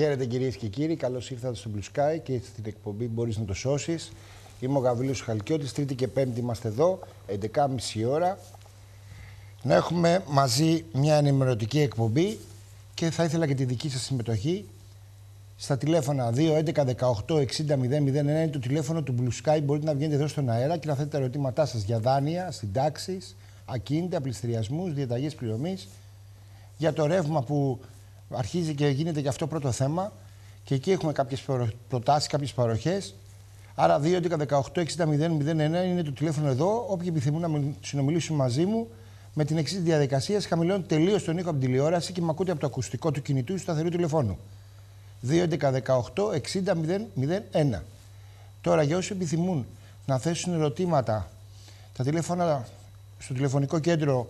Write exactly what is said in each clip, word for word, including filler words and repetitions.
Χαίρετε κυρίες και κύριοι, καλώς ήρθατε στο Blue Sky και στην εκπομπή «Μπορείς να το σώσεις». Είμαι ο Γαβίλος Χαλκιώτης, Τρίτη και Πέμπτη είμαστε εδώ, έντεκα και μισή ώρα. Να έχουμε μαζί μια ενημερωτική εκπομπή και θα ήθελα και τη δική σας συμμετοχή στα τηλέφωνα δύο έντεκα δεκαοκτώ εξήντα μηδέν μηδέν ένα είναι το τηλέφωνο του Blue Sky. Μπορείτε να βγαίνετε εδώ στον αέρα και να θέτετε τα ερωτήματά σας για δάνεια, συντάξεις, ακίνητα, πληστηριασμούς, διαταγές πληρωμής, για το ρεύμα που αρχίζει και γίνεται και αυτό πρώτο θέμα και εκεί έχουμε κάποιες προτάσεις, κάποιες παροχές. Άρα δύο έντεκα δεκαοκτώ εξήντα μηδέν μηδέν ένα είναι το τηλέφωνο εδώ. Όποιοι επιθυμούν να συνομιλήσουν μαζί μου με την εξής διαδικασία, χαμηλώνω τελείως τον ήχο από την τηλεόραση και με ακούτε από το ακουστικό του κινητού ή του σταθερού τηλεφώνου. δύο έντεκα δεκαοκτώ εξήντα μηδέν μηδέν ένα. Τώρα για όσοι επιθυμούν να θέσουν ερωτήματα, τα τηλέφωνα στο τηλεφωνικό κέντρο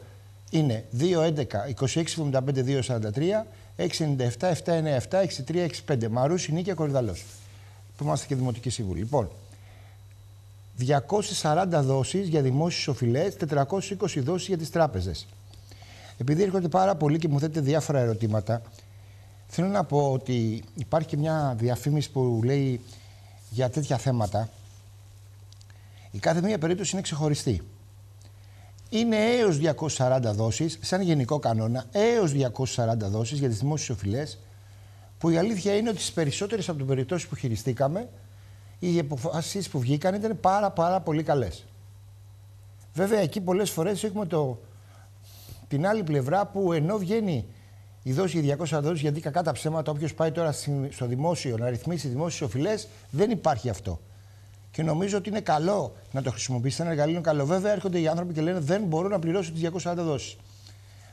είναι δύο έντεκα είκοσι έξι εβδομήντα πέντε διακόσια σαράντα τρία έξι εννιά επτά επτά εννιά επτά εξήντα τρία εξήντα πέντε. Μαρούσι, Νίκαια, Κορυδαλλός. Που είμαστε και δημοτικοί σύμβουλοι. Λοιπόν, διακόσιες σαράντα δόσεις για δημόσιους οφειλές, τετρακόσιες είκοσι δόσεις για τις τράπεζες. Επειδή έρχονται πάρα πολλοί και μου θέτετε διάφορα ερωτήματα, θέλω να πω ότι υπάρχει και μια διαφήμιση που λέει για τέτοια θέματα. Η κάθε μία περίπτωση είναι ξεχωριστή. Είναι έως διακόσιες σαράντα δόσεις, σαν γενικό κανόνα, έως διακόσιες σαράντα δόσεις για τις δημόσιες οφειλές, που η αλήθεια είναι ότι στις περισσότερες από τις περιπτώσεις που χειριστήκαμε, οι αποφάσεις που βγήκαν ήταν πάρα πάρα πολύ καλές. Βέβαια, εκεί πολλές φορές έχουμε το... την άλλη πλευρά που ενώ βγαίνει η δόση για διακόσιες σαράντα δόσεις, γιατί κακά τα ψέματα, όποιος πάει τώρα στο δημόσιο να ρυθμίσει δημόσιες οφειλές, δεν υπάρχει αυτό. Και νομίζω ότι είναι καλό να το χρησιμοποιήσει. Ένα εργαλείο καλό. Βέβαια, έρχονται οι άνθρωποι και λένε δεν μπορώ να πληρώσω τις διακόσιες σαράντα δόσεις.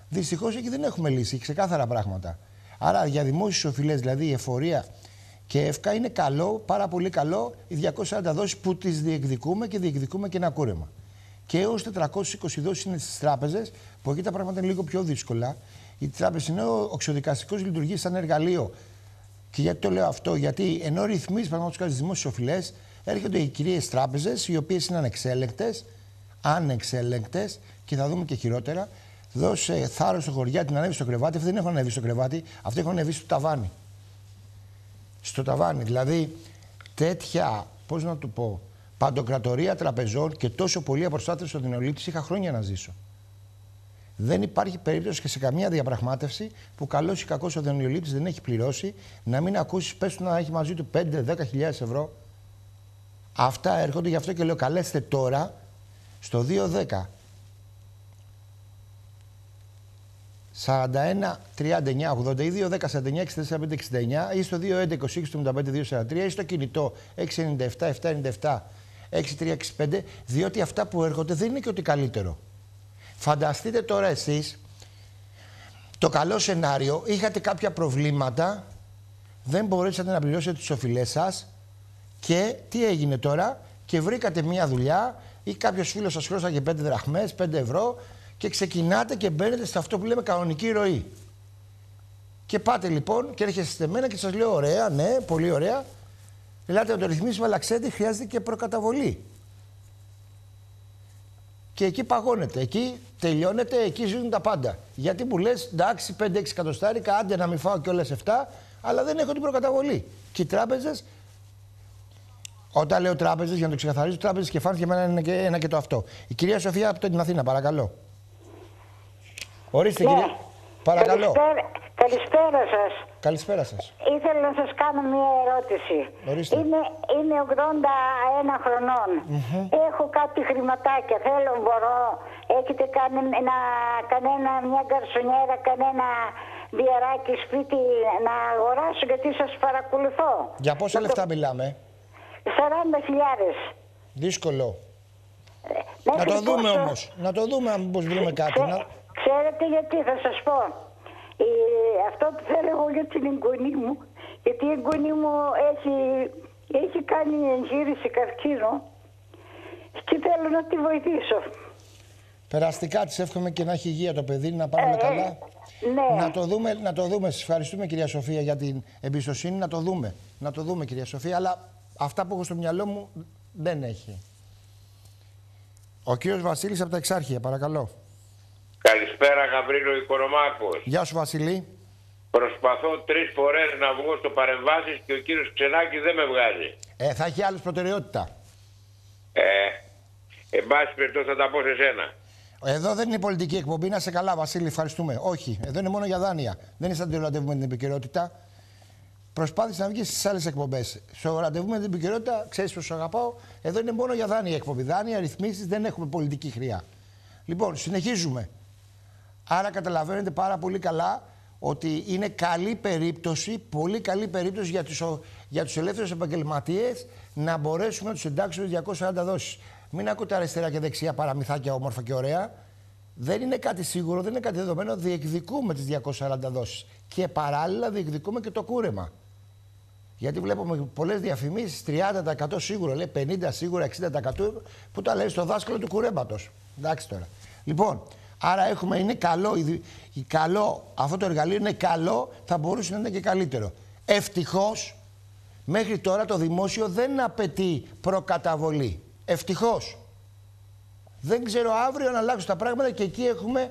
Δυστυχώς εκεί δεν έχουμε λύση, ξεκάθαρα πράγματα. Άρα για δημόσιες οφειλές, δηλαδή η εφορία και ΕΦΚΑ, είναι καλό, πάρα πολύ καλό, οι διακόσιες σαράντα δόσεις που τις διεκδικούμε και διεκδικούμε και ένα κούρεμα. Και έως τετρακόσιες είκοσι δόσεις είναι στις τράπεζες, που εκεί τα πράγματα είναι λίγο πιο δύσκολα. Η τράπεζα είναι ο εξοδικαστικός, λειτουργεί σαν εργαλείο. Και γιατί το λέω αυτό, γιατί ενώ ρυθμίζει πραγματικά τις δημόσιες οφειλές, έρχονται οι κυρίες τράπεζες, οι οποίες είναι ανεξέλεγκτες, ανεξέλεγκτες και θα δούμε και χειρότερα. Δώσε θάρρος στο χωριά, την ανέβει στο κρεβάτι. Αυτοί δεν έχουν ανέβει στο κρεβάτι, αυτοί έχουν ανέβει στο ταβάνι. Στο ταβάνι. Δηλαδή, τέτοια, πώς να το πω, παντοκρατορία τραπεζών και τόσο πολλοί απροστάτευση των νεολήψη είχα χρόνια να ζήσω. Δεν υπάρχει περίπτωση και σε καμία διαπραγμάτευση που καλός ή κακός ο δανειολήπτης δεν έχει πληρώσει να μην ακούσει, πες του να έχει μαζί του πέντε με δέκα χιλιάδες ευρώ. Αυτά έρχονται, γι' αυτό και λέω καλέστε τώρα στο δύο δέκα σαράντα ένα τριάντα εννιά ογδόντα ή δύο δέκα σαράντα εννιά εξήντα τέσσερα πεντακόσια εξήντα εννιά ή στο δύο έντεκα είκοσι έξι εβδομήντα πέντε διακόσια σαράντα τρία ή στο κινητό έξι εννιά επτά επτά εννιά επτά εξήντα τρία εξήντα πέντε, διότι αυτά που έρχονται δεν είναι και ότι καλύτερο. Φανταστείτε τώρα εσείς το καλό σενάριο, είχατε κάποια προβλήματα, δεν μπορέσατε να πληρώσετε τις οφειλές σας και τι έγινε τώρα, και βρήκατε μια δουλειά ή κάποιος φίλος σας χρώσαγε πέντε δραχμές, πέντε ευρώ και ξεκινάτε και μπαίνετε σε αυτό που λέμε κανονική ροή. Και πάτε λοιπόν και έρχεστε σε μένα και σας λέω ωραία, ναι, πολύ ωραία. Λέτε να το ρυθμίσουμε, αλλά ξέρετε χρειάζεται και προκαταβολή. Και εκεί παγώνεται, εκεί τελειώνεται, εκεί ζουν τα πάντα. Γιατί μου λες, εντάξει, πέντε έξι εκατοστάρικα, άντε να μην φάω και όλες εφτά, αλλά δεν έχω την προκαταβολή. Και οι τράπεζες, όταν λέω τράπεζες, για να το ξεκαθαρίζω, τράπεζες και φάνηκε εμένα είναι και ένα και το αυτό. Η κυρία Σοφία από την Αθήνα, παρακαλώ. Ορίστε, ναι, κυρία. Παρακαλώ. Καλησπέρα, καλησπέρα σας. Καλησπέρα σας. Ήθελα να σας κάνω μια ερώτηση. Ορίστε. Είμαι, είμαι ογδόντα ένα χρονών. Mm-hmm. Έχω κάτι χρηματάκια. Θέλω, μπορώ. Έχετε κανένα, κανένα μια γκαρσονιέρα, κανένα διαράκι σπίτι να αγοράσω, γιατί σας παρακολουθώ. Για πόσα λεφτά το... μιλάμε? σαράντα χιλιάδες. Δύσκολο. Ε, να το πόσο... δούμε όμως. Να το δούμε αν πώς βρούμε κάτι. Σε... Να... Ξέρετε γιατί, θα σας πω. Ε, αυτό που θέλω εγώ για την εγγονή μου, γιατί η εγγονή μου έχει, έχει κάνει εγχείρηση καρκίνο και θέλω να τη βοηθήσω. Περαστικά της εύχομαι και να έχει υγεία το παιδί, να πάμε ε, καλά. Ναι. Να το δούμε, να το δούμε. Σας ευχαριστούμε κυρία Σοφία για την εμπιστοσύνη, να το δούμε. Να το δούμε κυρία Σοφία, αλλά αυτά που έχω στο μυαλό μου δεν έχει. Ο κύριος Βασίλης από τα Εξάρχεια, παρακαλώ. Καλησπέρα, Γαβρίλο Οικονομάκος. Γεια σου, Βασιλή. Προσπαθώ τρεις φορές να βγω στο παρεμβάσεις και ο κύριος Ξενάκης δεν με βγάζει. Ε, θα έχει άλλη προτεραιότητα. Ε, εν πάση περιπτώσει θα τα πω σε σένα. Εδώ δεν είναι πολιτική εκπομπή, να σε καλά Βασίλη, ευχαριστούμε. Όχι, εδώ είναι μόνο για δάνεια. Δεν είσαι να το ραντεβού με την επικαιρότητα. Προσπάθησε να βγεις στις άλλες εκπομπές. Στο ραντεβού με την επικαιρότητα, ξέρεις πως αγαπάω. Εδώ είναι μόνο για δάνεια εκπομπή. Δάνεια, ρυθμίσεις, δεν έχουμε πολιτική χρειά. Λοιπόν, συνεχίζουμε. Άρα καταλαβαίνετε πάρα πολύ καλά ότι είναι καλή περίπτωση, πολύ καλή περίπτωση για τους, για τους ελεύθερους επαγγελματίες να μπορέσουμε να τους εντάξουμε διακόσιες σαράντα δόσεις. Μην ακούτε αριστερά και δεξιά παραμυθάκια όμορφα και ωραία. Δεν είναι κάτι σίγουρο, δεν είναι κάτι δεδομένο. Διεκδικούμε τις διακόσιες σαράντα δόσεις και παράλληλα διεκδικούμε και το κούρεμα. Γιατί βλέπουμε πολλές διαφημίσεις, τριάντα τοις εκατό σίγουρο, λέει πενήντα τοις εκατό σίγουρα, εξήντα τοις εκατό που τα λέει στο δάσκαλο του κουρέματος. Εντάξει τώρα. Λοιπόν, άρα έχουμε, είναι καλό, καλό, αυτό το εργαλείο είναι καλό, θα μπορούσε να είναι και καλύτερο. Ευτυχώς, μέχρι τώρα το δημόσιο δεν απαιτεί προκαταβολή. Ευτυχώς. Δεν ξέρω αύριο να αλλάξουν τα πράγματα και εκεί έχουμε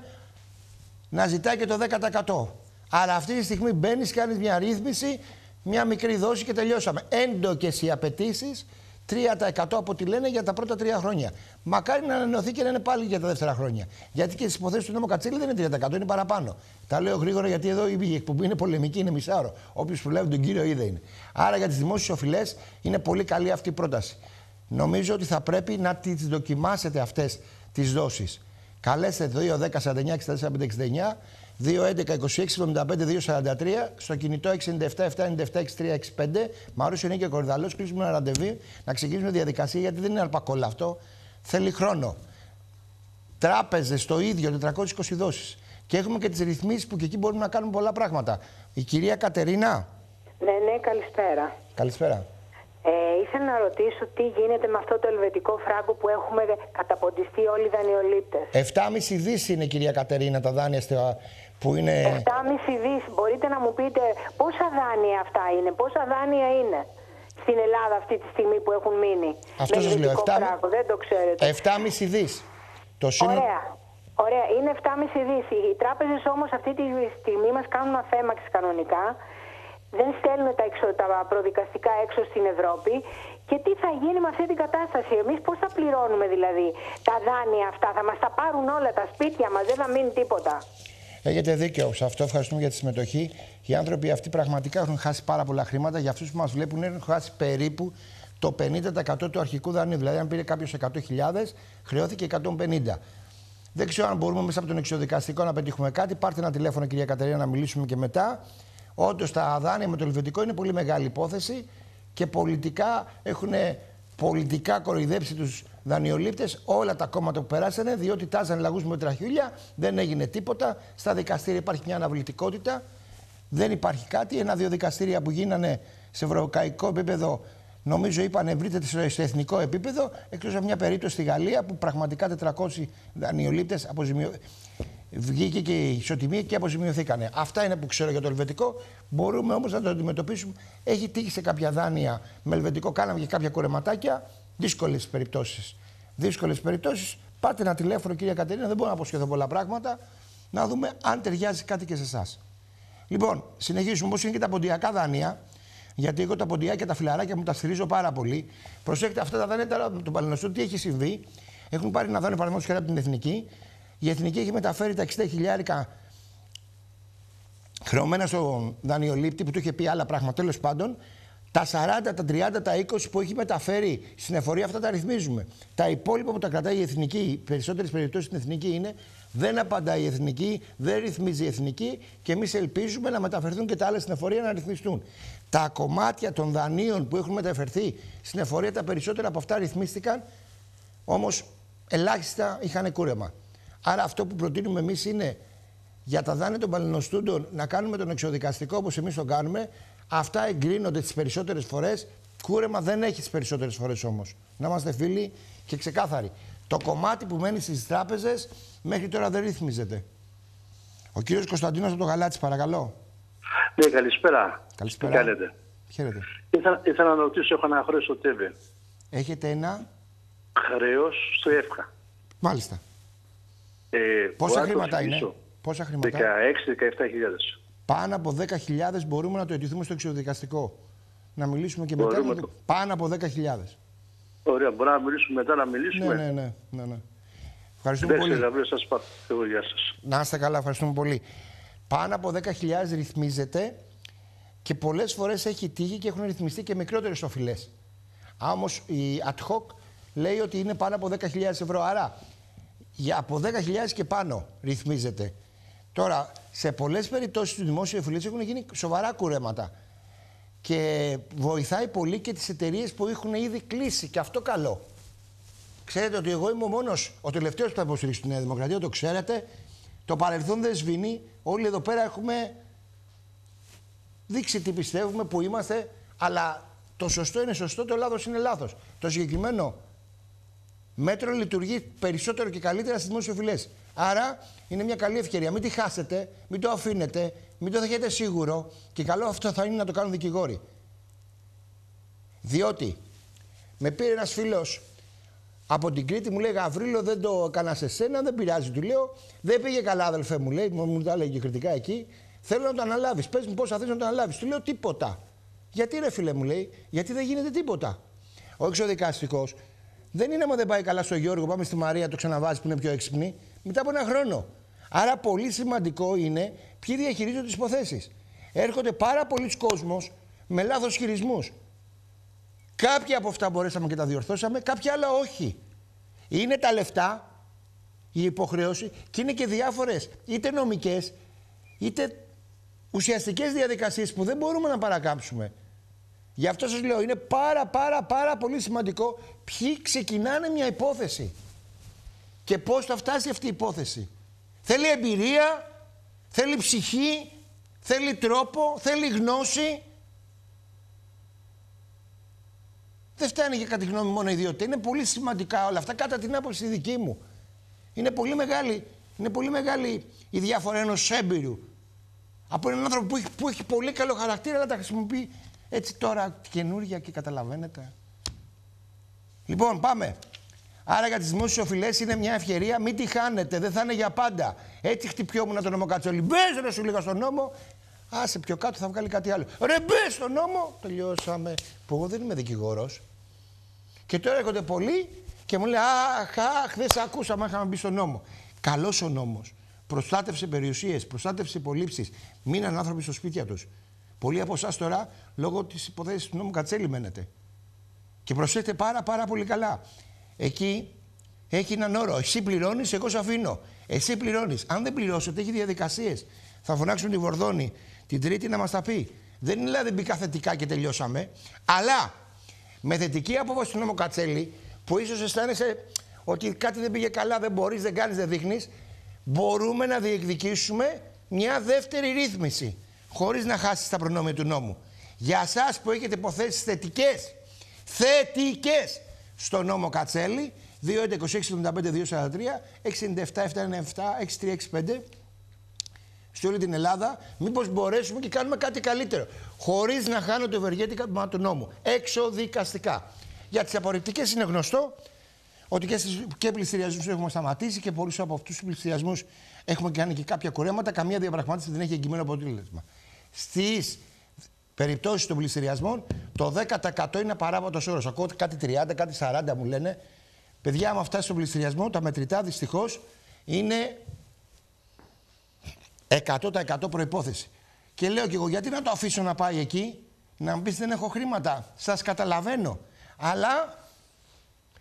να ζητάει και το δέκα τοις εκατό. Αλλά αυτή τη στιγμή μπαίνεις, κάνεις μια ρύθμιση, μια μικρή δόση και τελειώσαμε. Έντοκες οι απαιτήσεις, τρία τοις εκατό από ό,τι λένε για τα πρώτα τρία χρόνια. Μακάρι να ανανεωθεί και να είναι πάλι για τα δεύτερα χρόνια. Γιατί και στις υποθέσεις του νόμου Κατσέλη δεν είναι τρία τοις εκατό, είναι παραπάνω. Τα λέω γρήγορα γιατί εδώ η εκπομπή είναι πολεμική, είναι μισάωρο. Όποιος προλάβει τον κύριο είδε είναι. Άρα για τις δημόσιες οφειλές είναι πολύ καλή αυτή η πρόταση. Νομίζω ότι θα πρέπει να τις δοκιμάσετε αυτές τις δόσεις. Καλέστε δύο δέκα σαράντα εννιά εξήντα τέσσερα πεντακόσια εξήντα εννιά, δύο έντεκα είκοσι έξι εβδομήντα πέντε διακόσια σαράντα τρία, στο κινητό έξι εννιά επτά επτά εννιά επτά έξι τρία έξι πέντε. Μαρούσι, Νίκαια, Κορυδαλλός, κλείσουμε ένα ραντεβού, να ξεκινήσουμε διαδικασία γιατί δεν είναι αλπακόλα αυτό. Θέλει χρόνο. Τράπεζες το ίδιο, τετρακόσιες είκοσι δόσεις. Και έχουμε και τις ρυθμίσεις που και εκεί μπορούμε να κάνουμε πολλά πράγματα. Η κυρία Κατερίνα. Ναι, ναι, καλησπέρα. Καλησπέρα. Ε, ήθελα να ρωτήσω τι γίνεται με αυτό το ελβετικό φράγκο που έχουμε καταποντιστεί όλοι οι δανειολήπτες. επτά κόμμα πέντε δισεκατομμύρια είναι, κυρία Κατερίνα, τα δάνεια που είναι. επτά κόμμα πέντε δισεκατομμύρια. Μπορείτε να μου πείτε πόσα δάνεια αυτά είναι, πόσα δάνεια είναι στην Ελλάδα αυτή τη στιγμή που έχουν μείνει. Αυτό σας λέω. επτά κόμμα πέντε φράγκο, δεν το ξέρετε. επτά κόμμα πέντε δισεκατομμύρια. Το σύνολο. Ωραία. Ωραία. Είναι επτά κόμμα πέντε δισεκατομμύρια. Οι τράπεζες όμως αυτή τη στιγμή μας κάνουν αφέμαξη κανονικά. Δεν στέλνουν τα, εξω, τα προδικαστικά έξω στην Ευρώπη. Και τι θα γίνει με αυτή την κατάσταση, εμείς πώς θα πληρώνουμε δηλαδή τα δάνεια αυτά, θα μας τα πάρουν όλα τα σπίτια μας, δεν θα μείνει τίποτα. Έχετε δίκιο σε αυτό, ευχαριστούμε για τη συμμετοχή. Οι άνθρωποι αυτοί πραγματικά έχουν χάσει πάρα πολλά χρήματα, για αυτούς που μας βλέπουν έχουν χάσει περίπου το πενήντα τοις εκατό του αρχικού δανείου. Δηλαδή αν πήρε κάποιος εκατό χιλιάδες, χρεώθηκε εκατόν πενήντα. Δεν ξέρω αν μπορούμε μέσα από τον εξοδικαστικό να πετύχουμε κάτι. Πάρτε ένα τηλέφωνο, κυρία Κατερίνα, να μιλήσουμε και μετά. Όντως τα δάνεια με το ελβετικό είναι πολύ μεγάλη υπόθεση και πολιτικά έχουν πολιτικά κοροϊδέψει τους δανειολήπτες όλα τα κόμματα που περάσανε, διότι τάζαν λαγούς με τραχιούλια, δεν έγινε τίποτα. Στα δικαστήρια υπάρχει μια αναβλητικότητα, δεν υπάρχει κάτι. Ένα-δύο δικαστήρια που γίνανε σε ευρωπαϊκό επίπεδο, νομίζω είπανε βρείτε σε εθνικό επίπεδο, εκτός από μια περίπτωση στη Γαλλία που πραγματικά τετρακόσιοι δανειολήπτες αποζημιω... βγήκε και η ισοτιμία και αποζημιωθήκανε. Αυτά είναι που ξέρω για το ελβετικό. Μπορούμε όμως να το αντιμετωπίσουμε. Έχει τύχει σε κάποια δάνεια με ελβετικό. Κάναμε και κάποια κουρεματάκια. Δύσκολες περιπτώσεις. Δύσκολες περιπτώσεις. Πάτε ένα τηλέφωνο, κυρία Κατερίνα. Δεν μπορώ να αποσχεθώ πολλά πράγματα. Να δούμε αν ταιριάζει κάτι και σε εσάς. Λοιπόν, συνεχίζουμε. Όπως είναι και τα ποντιακά δάνεια. Γιατί εγώ τα ποντιακά και τα φιλαράκια μου τα στηρίζω πάρα πολύ. Προσέξτε, αυτά τα δάνεια τώρα με τον Παλαινοστό τι έχει συμβεί. Έχουν πάρει ένα δάνειο παραδείγματος χάρη από την Εθνική. Η Εθνική έχει μεταφέρει τα εξήντα χιλιάρικα χρεωμένα στον δανειολήπτη που του είχε πει άλλα πράγματα. Τέλος πάντων, τα σαράντα, τα τριάντα, τα είκοσι που έχει μεταφέρει στην εφορία, αυτά τα ρυθμίζουμε. Τα υπόλοιπα που τα κρατάει η Εθνική, οι περισσότερες περιπτώσεις στην Εθνική είναι, δεν απαντάει η Εθνική, δεν ρυθμίζει η Εθνική και εμείς ελπίζουμε να μεταφερθούν και τα άλλα στην εφορία να ρυθμιστούν. Τα κομμάτια των δανείων που έχουν μεταφερθεί στην εφορία, τα περισσότερα από αυτά ρυθμίστηκαν, όμως ελάχιστα είχαν κούρεμα. Άρα αυτό που προτείνουμε εμείς είναι για τα δάνεια των παλαινοστούντων να κάνουμε τον εξοδικαστικό όπως εμείς τον κάνουμε. Αυτά εγκρίνονται τις περισσότερες φορές. Κούρεμα δεν έχει τις περισσότερες φορές όμως. Να είμαστε φίλοι και ξεκάθαροι. Το κομμάτι που μένει στις τράπεζες μέχρι τώρα δεν ρυθμίζεται. Ο κύριος Κωνσταντίνος από το Γαλάτσι, παρακαλώ. Ναι, καλησπέρα. Καλησπέρα. Τι κάνετε? Χαίρετε. Ήθελα, ήθελα να ρωτήσω, έχω ένα χρέος στο ΤΕΒΕ. Έχετε ένα χρέος στο ΕΦΚΑ. Μάλιστα. Ε, πόσα χρήματα είναι? Πόσα χρήματα? δεκαέξι με δεκαεπτά χιλιάδες. Πάνω από δέκα χιλιάδες μπορούμε να το αιτηθούμε στο εξοδικαστικό. Να μιλήσουμε και μετά. Το... Πάνω από δέκα χιλιάδες. Ωραία, μπορούμε να μιλήσουμε μετά, να μιλήσουμε. Ναι, ναι, ναι. ναι. Ευχαριστούμε πολύ. Σας πάρω. Εγώ, γεια σας. Να είστε καλά, ευχαριστούμε πολύ. Πάνω από δέκα χιλιάδες ρυθμίζεται και πολλές φορές έχει τύχει και έχουν ρυθμιστεί και μικρότερες οφειλές. Όμως η ad hoc λέει ότι είναι πάνω από δέκα χιλιάδες ευρώ. Άρα από δέκα χιλιάδες και πάνω ρυθμίζεται. Τώρα, σε πολλές περιπτώσεις του δημόσιου οφειλές έχουν γίνει σοβαρά κουρέματα. Και βοηθάει πολύ και τις εταιρείες που έχουν ήδη κλείσει. Και αυτό καλό. Ξέρετε ότι εγώ είμαι ο μόνος, ο τελευταίος που θα υποστηρίξει τη Νέα Δημοκρατία, το ξέρετε. Το παρελθόν δεν σβηνεί. Όλοι εδώ πέρα έχουμε δείξει τι πιστεύουμε, που είμαστε. Αλλά το σωστό είναι σωστό, το λάθος είναι λάθος. Το συγκεκριμένο μέτρο λειτουργεί περισσότερο και καλύτερα στις δημοσιοφυλές. Άρα είναι μια καλή ευκαιρία. Μην τη χάσετε, μην το αφήνετε, μην το δεχτείτε σίγουρο. Και καλό αυτό θα είναι να το κάνουν δικηγόροι. Διότι με πήρε ένας φίλος από την Κρήτη, μου λέει: Γαβρίλο, δεν το έκανα σε σένα, δεν πειράζει. Του λέω: Δεν πήγε καλά, αδελφέ μου, λέει. Μου τα έλεγε κριτικά εκεί. Θέλω να το αναλάβεις. Πες μου πώς θα θες να το αναλάβεις. Του λέω: Τίποτα. Γιατί ρε φίλε, μου λέει, γιατί δεν γίνεται τίποτα. Ο εξοδικαστικός δεν είναι άμα δεν πάει καλά στο Γιώργο, πάμε στη Μαρία, το ξαναβάζει που είναι πιο έξυπνη, μετά από ένα χρόνο. Άρα πολύ σημαντικό είναι ποιοι διαχειρίζονται τις υποθέσεις. Έρχονται πάρα πολλοί κόσμος με λάθος χειρισμούς. Κάποια από αυτά μπορέσαμε και τα διορθώσαμε, κάποια άλλα όχι. Είναι τα λεφτά, η υποχρέωση και είναι και διάφορες είτε νομικές είτε ουσιαστικές διαδικασίες που δεν μπορούμε να παρακάμψουμε. Γι' αυτό σας λέω, είναι πάρα πάρα πάρα πολύ σημαντικό ποιοι ξεκινάνε μια υπόθεση και πώς θα φτάσει αυτή η υπόθεση. Θέλει εμπειρία, θέλει ψυχή, θέλει τρόπο, θέλει γνώση. Δεν φτάνει για κατά τη γνώμη μόνο ιδιότητα. Είναι πολύ σημαντικά όλα αυτά κατά την άποψη δική μου. Είναι πολύ μεγάλη, είναι πολύ μεγάλη η διαφορά ενός έμπειρου από έναν άνθρωπο που έχει, που έχει πολύ καλό χαρακτήρα αλλά τα χρησιμοποιεί έτσι τώρα καινούργια και καταλαβαίνετε. Λοιπόν, πάμε. Άρα για τις δημόσιες οφειλές είναι μια ευκαιρία, μην τη χάνετε, δεν θα είναι για πάντα. Έτσι χτυπιόμουν τον νόμο Κατσέλη. Μπες ρε σου λίγα στον νόμο, άσε πιο κάτω θα βγάλει κάτι άλλο. Ρε μπες στον νόμο, τελειώσαμε. Που εγώ δεν είμαι δικηγόρος. Και τώρα έρχονται πολλοί και μου λένε αχ, αχ, δεν σε ακούσαμε, είχαμε μπει στον νόμο. Καλός ο νόμος. Προστάτευσε περιουσίες, προστάτευσε υπολήψεις. Μείναν άνθρωποι στο σπίτια τους. Πολλοί από εσάς τώρα λόγω της υποθέσης του νόμου Κατσέλη μένετε. Και προσέχετε πάρα πάρα πολύ καλά. Εκεί έχει έναν όρο. Εσύ πληρώνεις, εγώ σε αφήνω. Εσύ πληρώνεις. Αν δεν πληρώσετε, έχει διαδικασίες. Θα φωνάξουν τη Βορδόνη την Τρίτη να μας τα πει. Δεν είναι δηλαδή μπήκα θετικά και τελειώσαμε. Αλλά με θετική απόφαση του νόμου Κατσέλη, που ίσως αισθάνεσαι ότι κάτι δεν πήγε καλά, δεν μπορείς, δεν κάνεις, δεν δείχνεις, μπορούμε να διεκδικήσουμε μια δεύτερη ρύθμιση. Χωρίς να χάσεις τα προνόμια του νόμου. Για εσάς που έχετε υποθέσεις θετικές, θετικές στο νόμο Κατσέλη, δύο ένα είκοσι έξι εβδομήντα πέντε διακόσια σαράντα τρία εξήντα επτά επτακόσια ενενήντα επτά έξι τριακόσια εξήντα πέντε, σε όλη την Ελλάδα, μήπως μπορέσουμε και κάνουμε κάτι καλύτερο. Χωρίς να χάνω το ευεργέτημα του νόμου. Εξοδικαστικά. Για τις απορριπτικές είναι γνωστό ότι και πληστηριασμούς έχουμε σταματήσει και πολλούς από αυτούς τους πληστηριασμούς έχουμε κάνει και κάποια κορέματα. Καμία διαπραγμάτευση δεν έχει εγκυμένο αποτέλεσμα. Στις περιπτώσεις των πληστηριασμών, το δέκα τοις εκατό είναι απαράβατος όρος. Ακούω κάτι τριάντα, κάτι σαράντα μου λένε. Παιδιά, άμα φτάσει στον πληστηριασμό, τα μετρητά δυστυχώς είναι εκατό τοις εκατό προϋπόθεση. Και λέω κι εγώ, γιατί να το αφήσω να πάει εκεί, να μου πεις δεν έχω χρήματα. Σας καταλαβαίνω. Αλλά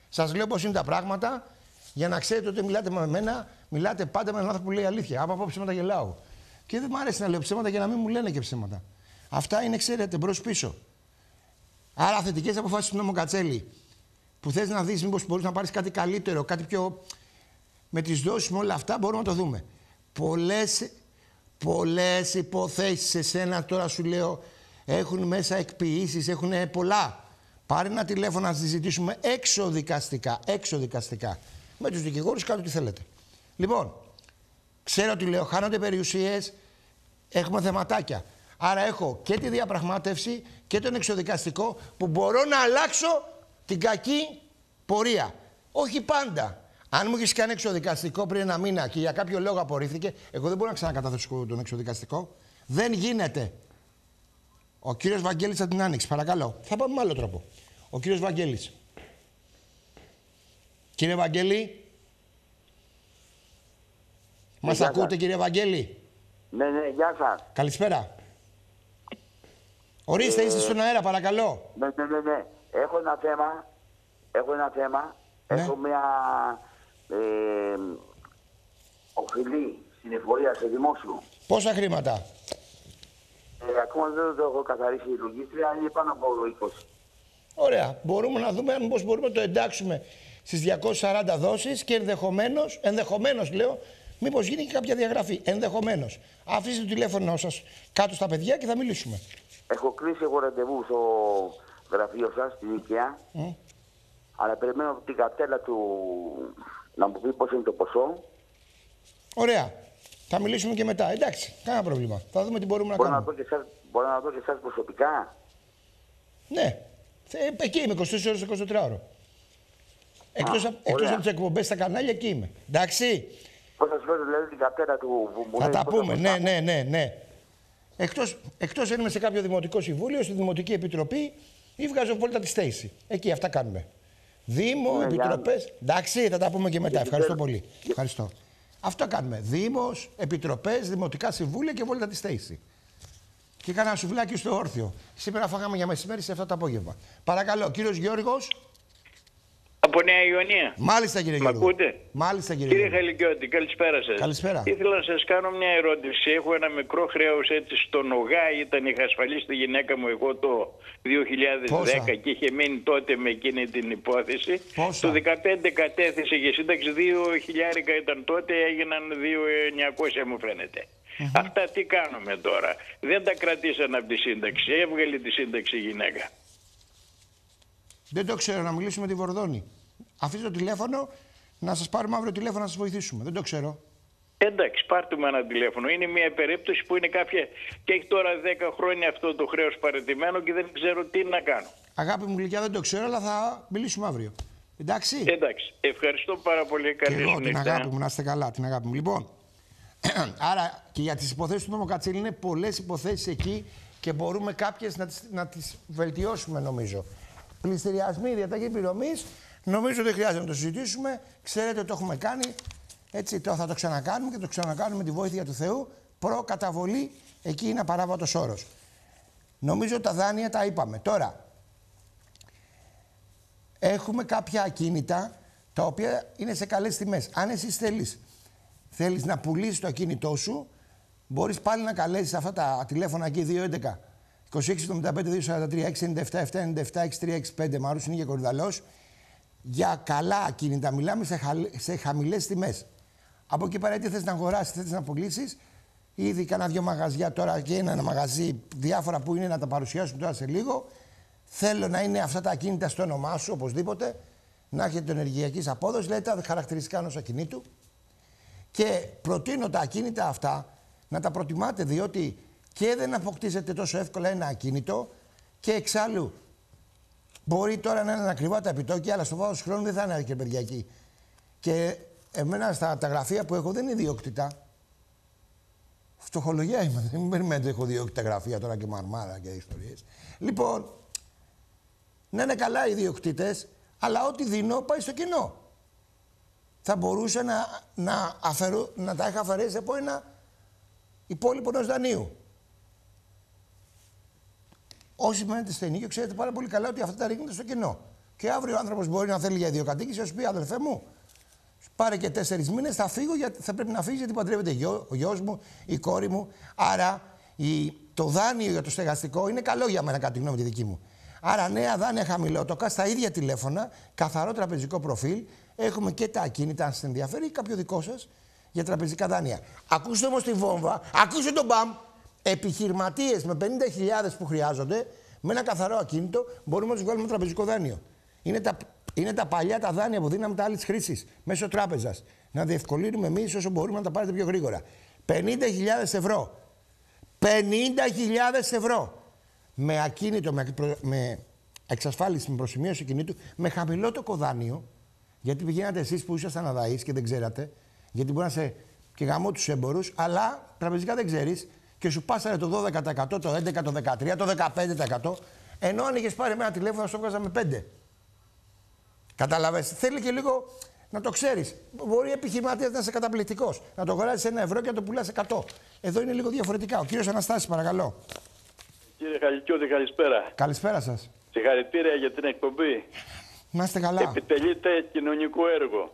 σας λέω πώς είναι τα πράγματα για να ξέρετε ότι μιλάτε με εμένα, μιλάτε πάντα με έναν άνθρωπο που λέει αλήθεια. Άμα πω ψέματα, γελάω. Και δεν μου αρέσει να λέω ψέματα για να μην μου λένε και ψέματα. Αυτά είναι, ξέρετε, μπρος-πίσω. Άρα, θετικές αποφάσεις του νόμου Κατσέλη, που θες να δεις, μήπως μπορείς να πάρεις κάτι καλύτερο, κάτι πιο. Με τις δόσεις, με όλα αυτά, μπορούμε να το δούμε. Πολλές, πολλές υποθέσεις σε σένα, τώρα σου λέω, έχουν μέσα εκποίησεις, έχουν πολλά. Πάρε ένα τηλέφωνο να συζητήσουμε εξοδικαστικά, εξοδικαστικά. Με τους δικηγόρους κάτω τι θέλετε. Λοιπόν, ξέρω ότι λέω, χάνονται περιουσίες, έχουμε θεματάκια. Άρα έχω και τη διαπραγμάτευση και τον εξοδικαστικό που μπορώ να αλλάξω την κακή πορεία. Όχι πάντα. Αν μου έχεις κάνει εξοδικαστικό πριν ένα μήνα και για κάποιο λόγο απορρίφθηκε, εγώ δεν μπορώ να ξανακαταθέσω τον εξοδικαστικό. Δεν γίνεται. Ο κύριος Βαγγέλης θα την άνοιξει, παρακαλώ. Θα πάμε με άλλο τρόπο. Ο κύριος Βαγγέλης. Κύριε Βαγγέλη. Μας ναι, ακούτε, σας. Κύριε Βαγγέλη. Ναι, ναι, γεια σας. Καλησπέρα. Ορίστε, ε... είστε στον αέρα, παρακαλώ. Ναι, ναι, ναι, ναι. Έχω ένα θέμα. Έχω ένα θέμα. Ναι. Έχω μια... Ε, οφειλή στην εφορία σε δημόσιο. Πόσα χρήματα? Ε, ακόμα δεν το έχω καθαρίσει η λογίστρια, είναι πάνω από είκοσι. Ωραία. Μπορούμε να δούμε πώς μπορούμε να το εντάξουμε στις διακόσιες σαράντα δόσεις και ενδεχομένως, ενδεχομένως λέω, μήπως γίνει και κάποια διαγραφή. Ενδεχομένως. Αφήστε το τηλέφωνο σας κάτω στα παιδιά και θα μιλήσουμε. Έχω κλείσει εγώ ραντεβού στο γραφείο σας, στην Νίκαια, mm. αλλά περιμένω την καρτέλα του να μου πει πώς είναι το ποσό. Ωραία. Θα μιλήσουμε και μετά. Εντάξει, κανένα πρόβλημα. Θα δούμε τι μπορούμε μπορώ να, να κάνουμε. Να μπορώ να δω και εσάς προσωπικά. Ναι. Εκεί είμαι, είκοσι τέσσερις ώρες είκοσι τέσσερις ώρες. Εκτός, α, α, εκτός από τις εκπομπές στα κανάλια, εκεί είμαι. Εντάξει. Πώς θα σου λέω, δηλαδή, την καπέρα του Βουμπουλίου. Θα τα πούμε, ναι, ναι, ναι, ναι. Εκτός, εκτός αν είμαι σε κάποιο δημοτικό συμβούλιο, στη Δημοτική Επιτροπή ή βγάζω βόλτα τη στέηση. Εκεί, αυτά κάνουμε. Δήμο, ναι, επιτροπές. Ναι. Εντάξει, θα τα πούμε και μετά. Ευχαριστώ πολύ. Ευχαριστώ. Αυτό κάνουμε. Δήμος, επιτροπές, δημοτικά συμβούλια και βόλτα τη στέηση. Και έκανα ένα σουβλάκι στο όρθιο. Σήμερα φάγαμε για μεσημέρι σε αυτά το απόγευμα. Παρακαλώ, κύριος Γιώργος. Από Νέα Ιωνία. Μάλιστα, κύριε Γιώργο. Μ' ακούτε? Μάλιστα, κύριε Γιώργο. Κύριε Χαλκιώτη, καλησπέρα σας. Καλησπέρα. Ήθελα να σας κάνω μια ερώτηση. Έχω ένα μικρό χρέος έτσι στον ΟΓΑ. Ήταν, είχα ασφαλίσει τη γυναίκα μου εγώ το δύο χιλιάδες δέκα. Πόσα? Και είχε μείνει τότε με εκείνη την υπόθεση. Πόσα? Το δύο χιλιάδες δεκαπέντε κατέθεσε για σύνταξη. δύο χιλιάρικα ήταν τότε, έγιναν δύο χιλιάδες εννιακόσια μου φαίνεται. Mm-hmm. Αυτά τι κάνουμε τώρα? Δεν τα κρατήσαν από τη σύνταξη. Έβγαλε τη σύνταξη η γυναίκα. Δεν το ξέρω, να μιλήσουμε τη Βορδόνη. Αφήστε το τηλέφωνο, να σας πάρουμε αύριο τηλέφωνο να σας βοηθήσουμε. Δεν το ξέρω. Εντάξει, πάρτε με ένα τηλέφωνο. Είναι μια περίπτωση που είναι κάποια... και έχει τώρα δέκα χρόνια αυτό το χρέος παραιτημένο και δεν ξέρω τι να κάνω. Αγάπη μου γλυκιά, δεν το ξέρω, αλλά θα μιλήσουμε αύριο. Εντάξει. Εντάξει. Ευχαριστώ πάρα πολύ. Καλή εγώ, την αγάπη μου, να είστε καλά. Την αγάπη μου. Λοιπόν, άρα και για τις υποθέσεις του Νόμου Κατσέλη είναι πολλές υποθέσεις εκεί και μπορούμε κάποιες να τις, να τις βελτιώσουμε, νομίζω. Πληστηριασμοί, διαταγή πληρωμής, νομίζω ότι δεν χρειάζεται να το συζητήσουμε. Ξέρετε, το έχουμε κάνει. Έτσι, τώρα θα το ξανακάνουμε και το ξανακάνουμε με τη βοήθεια του Θεού. Προκαταβολή, εκεί είναι απαράβατος όρος. Νομίζω τα δάνεια τα είπαμε. Τώρα, έχουμε κάποια ακίνητα τα οποία είναι σε καλές τιμές. Αν εσείς θέλεις, θέλεις να πουλήσεις το ακίνητό σου, μπορείς πάλι να καλέσεις αυτά τα τηλέφωνα εκεί δύο έντεκα, είκοσι έξι εβδομήντα πέντε, δύο σαράντα τρία, εξακόσια ενενήντα επτά, επτακόσια ενενήντα επτά, εξήντα τρία, εξήντα πέντε, Μαρούσι είναι και Κορυδαλλός. Για καλά ακίνητα μιλάμε, σε, χα... σε χαμηλές τιμές. Από εκεί πέρα, τι θες να αγοράσεις, θες να πουλήσεις. Ήδη κάνα δύο μαγαζιά τώρα και ένα, ένα μαγαζί, διάφορα που είναι να τα παρουσιάσουμε τώρα σε λίγο. Θέλω να είναι αυτά τα ακίνητα στο όνομά σου, οπωσδήποτε. Να έχετε ενεργειακή απόδοση, δηλαδή τα χαρακτηριστικά ενός ακινήτου. Και προτείνω τα ακίνητα αυτά να τα προτιμάτε, διότι και δεν αποκτήσετε τόσο εύκολα ένα ακίνητο και εξάλλου μπορεί τώρα να είναι ακριβά τα επιτόκια, αλλά στο βάθος του χρόνου δεν θα είναι και παιδιακή. Και εμένα στα τα γραφεία που έχω δεν είναι ιδιοκτήτα. Φτωχολογία είμαι. Δεν περιμένετε, έχω ιδιοκτήτα γραφεία τώρα και μαρμάρα και ιστορίες. Λοιπόν, να είναι καλά οι ιδιοκτήτες, αλλά ό,τι δίνω πάει στο κοινό. Θα μπορούσα να, να, αφαιρώ, να τα είχα αφαιρέσει από ένα υπόλοιπο ενός δανείου. Όσοι μένετε στο ενοίκιο, ξέρετε πάρα πολύ καλά ότι αυτά τα ρίχνετε στο κοινό. Και αύριο ο άνθρωπος μπορεί να θέλει για ιδιοκατοίκηση, να σου πει: αδελφέ μου, πάρε και τέσσερις μήνες, θα φύγω, γιατί θα πρέπει να φύγει, γιατί παντρεύεται γιο, ο γιος μου, η κόρη μου. Άρα η, το δάνειο για το στεγαστικό είναι καλό για μένα, κατά τη γνώμη τη δική μου. Άρα νέα δάνεια χαμηλότοκα, στα ίδια τηλέφωνα, καθαρό τραπεζικό προφίλ. Έχουμε και τα ακίνητα, αν σας ενδιαφέρει, κάποιο δικό σας για τραπεζικά δάνεια. Ακούστε όμως τη βόμβα, ακούστε τον μπαμ. Επιχειρηματίες με πενήντα χιλιάδες που χρειάζονται, με ένα καθαρό ακίνητο, μπορούμε να τους βγάλουμε τραπεζικό δάνειο. Είναι τα, είναι τα παλιά τα δάνεια που δίναμε τα άλλη χρήση μέσω τράπεζας. Να διευκολύνουμε εμείς όσο μπορούμε να τα πάρετε πιο γρήγορα. πενήντα χιλιάδες ευρώ. πενήντα χιλιάδες ευρώ. Με ακίνητο, με, με εξασφάλιση, με προσημείωση κινήτου, με χαμηλότοκο δάνειο. Γιατί πηγαίνατε εσείς που ήσασταν αδαείς και δεν ξέρατε. Γιατί μπορεί να είσαι και γαμό τους έμπορους, αλλά τραπεζικά δεν ξέρεις. και σου πάσανε το δώδεκα τοις εκατό, το έντεκα τοις εκατό, το δεκατρία τοις εκατό, το δεκαπέντε τοις εκατο. Ενώ αν είχε πάρει με ένα τηλέφωνο, στο βγάζαμε πέντε. Καταλαβες. Θέλει και λίγο να το ξέρεις. Μπορεί επιχειρηματίας να είσαι καταπληκτικός. Να το αγοράζεις ένα ευρώ και να το πουλάς εκατό. Εδώ είναι λίγο διαφορετικά. Ο κύριος Αναστάσης, παρακαλώ. Κύριε Χαλκιώτη, καλησπέρα. Καλησπέρα σας. Συγχαρητήρια για την εκπομπή. Να είστε καλά. Επιτελείται κοινωνικό έργο.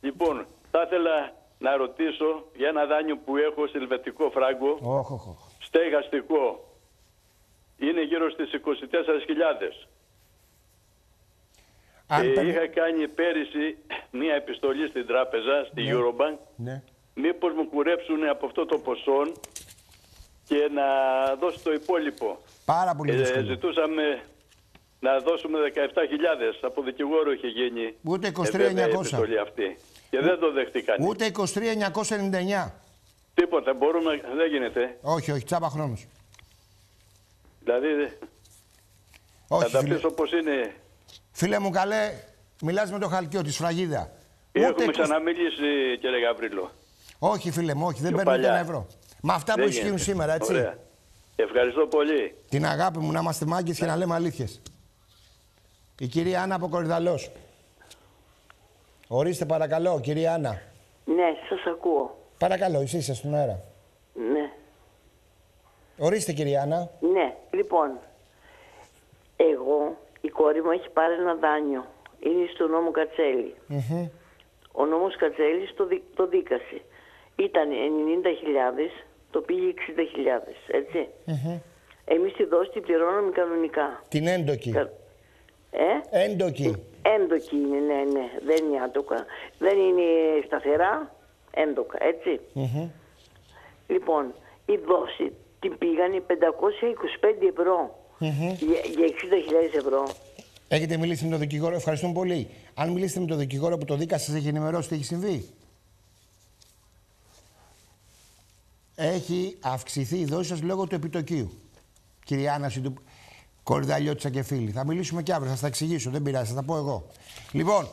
Λοιπόν, θα ήθελα να ρωτήσω για ένα δάνειο που έχω σε ελβετικό φράγκο. Oh, oh, oh. Στεγαστικό. Είναι γύρω στις είκοσι τέσσερις χιλιάδες. Ε, πεν... Είχα κάνει πέρυσι μία επιστολή στην τράπεζα, στη ναι. Eurobank, ναι. μήπως μου κουρέψουν από αυτό το ποσό και να δώσω το υπόλοιπο. Πάρα πολύ δύσκολο. Ε, ζητούσαμε να δώσουμε δεκαεπτά χιλιάδες, από δικηγόρο είχε γίνει. Ούτε είκοσι τρεις χιλιάδες εννιακόσια. Ε, βέβαια, η επιστολή αυτή. Και δεν το δεχτήκανε. Ούτε είκοσι τρεις χιλιάδες εννιακόσια ενενήντα εννιά. Τίποτα, μπορούμε, δεν γίνεται. Όχι, όχι, τσάπα χρόνος. Δηλαδή, όχι, θα τα πεις όπως είναι. Φίλε μου, καλέ, μιλάς με τον Χαλκιώτη, σφραγίδα. Έχουμε είκοσι... ξαναμιλήσει, κύριε Γαβρίλο. Όχι, φίλε μου, όχι, δεν παίρνω ένα ευρώ. Με αυτά δεν που ισχύουν σήμερα, έτσι. Ωραία. Ευχαριστώ πολύ. Την αγάπη μου, να είμαστε μάγκες και να λέμε αλήθειες. Η κυρία Άννα από Κορυδαλλός. Ορίστε, παρακαλώ, κυρία Άννα. Ναι, σας ακούω. Παρακαλώ, εσύ είσαι στον αέρα. Ναι. Ορίστε, κυρία Άννα. Ναι, λοιπόν, εγώ. Η κόρη μου έχει πάρει ένα δάνειο. Είναι στο νόμο Κατσέλη. Mm-hmm. Ο νόμος Κατσέλη το, δι... το δίκασε. Ήταν ενενήντα χιλιάδες, το πήγε εξήντα χιλιάδες, έτσι. Mm-hmm. Εμείς τη δόση την πληρώναμε κανονικά. Την έντοκη. Κα... Ε? Έντοκη. Έντοκη είναι, ναι, ναι. Δεν είναι άτοκα. Δεν είναι σταθερά, έντοκα, έτσι. Mm-hmm. Λοιπόν, η δόση την πήγανε πεντακόσια είκοσι πέντε ευρώ. Mm-hmm. Για, για εξήντα χιλιάδες ευρώ. Έχετε μιλήσει με τον δικηγόρο, ευχαριστούμε πολύ. Αν μιλήσετε με τον δικηγόρο που το δίκασε, σας έχει ενημερώσει τι έχει συμβεί. Έχει αυξηθεί η δόση σας λόγω του επιτοκίου. Κυρία Άννα, του Κορυδαλλιώτησα και φίλοι. Θα μιλήσουμε και αύριο, θα σας τα εξηγήσω, δεν πειράζει, θα τα πω εγώ. Λοιπόν,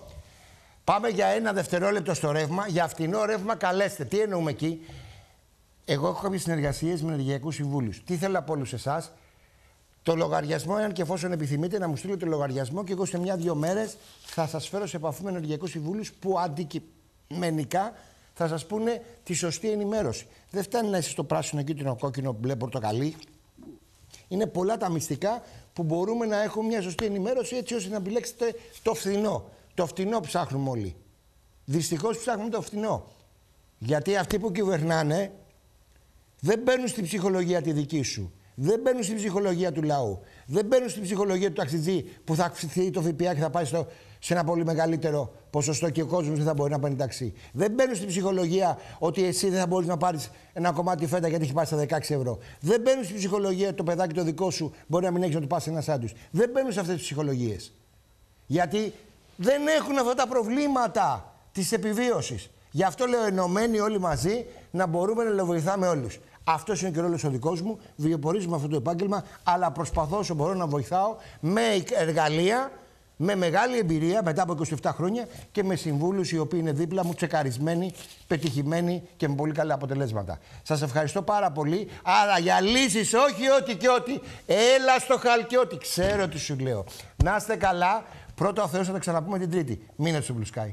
πάμε για ένα δευτερόλεπτο στο ρεύμα. Για φτηνό ρεύμα, καλέστε. Τι εννοούμε εκεί? Εγώ έχω κάποιες συνεργασίες με ενεργειακούς συμβούλους. Τι θέλω από όλους εσάς? Το λογαριασμό, εάν και εφόσον επιθυμείτε, να μου στείλετε το λογαριασμό και εγώ σε μια-δύο μέρες θα σας φέρω σε επαφή με ενεργειακούς συμβούλους που αντικειμενικά θα σας πούνε τη σωστή ενημέρωση. Δεν φτάνει να είσαι στο πράσινο, κίτρινο, κόκκινο, μπλε, πορτοκαλί. Είναι πολλά τα μυστικά που μπορούμε να έχουμε μια σωστή ενημέρωση έτσι ώστε να επιλέξετε το φθηνό. Το φθηνό ψάχνουμε όλοι. Δυστυχώς ψάχνουμε το φθηνό. Γιατί αυτοί που κυβερνάνε δεν μπαίνουν στην ψυχολογία τη δική σου. Δεν μπαίνουν στην ψυχολογία του λαού. Δεν μπαίνουν στην ψυχολογία του ταξιτζή που θα αυξηθεί το ΦΠΑ και θα πάει στο, σε ένα πολύ μεγαλύτερο ποσοστό και ο κόσμος δεν θα μπορεί να παίρνει ταξί. Δεν μπαίνουν στην ψυχολογία ότι εσύ δεν θα μπορείς να πάρεις ένα κομμάτι φέτα γιατί έχει πάει στα δεκαέξι ευρώ. Δεν μπαίνουν στην ψυχολογία ότι το παιδάκι το δικό σου μπορεί να μην έχει να του πας ένα σάντουιτς. Δεν μπαίνουν σε αυτές τις ψυχολογίες. Γιατί δεν έχουν αυτά τα προβλήματα της επιβίωσης. Γι' αυτό λέω ενωμένοι όλοι μαζί να μπορούμε να λοβοηθάμε όλους. Αυτό είναι και ο ρόλος ο δικός μου. Βιοπορίζουμε αυτό το επάγγελμα, αλλά προσπαθώ όσο μπορώ να βοηθάω με εργαλεία, με μεγάλη εμπειρία μετά από είκοσι επτά χρόνια και με συμβούλους οι οποίοι είναι δίπλα μου, τσεκαρισμένοι, πετυχημένοι και με πολύ καλά αποτελέσματα. Σας ευχαριστώ πάρα πολύ. Άρα για λύσεις, όχι ό,τι και ό,τι. Έλα στο Χαλκιώτη. Ξέρω τι σου λέω. Να είστε καλά. Πρώτα ο Θεός, θα τα ξαναπούμε την Τρίτη. Μείνετε στο Blue Sky.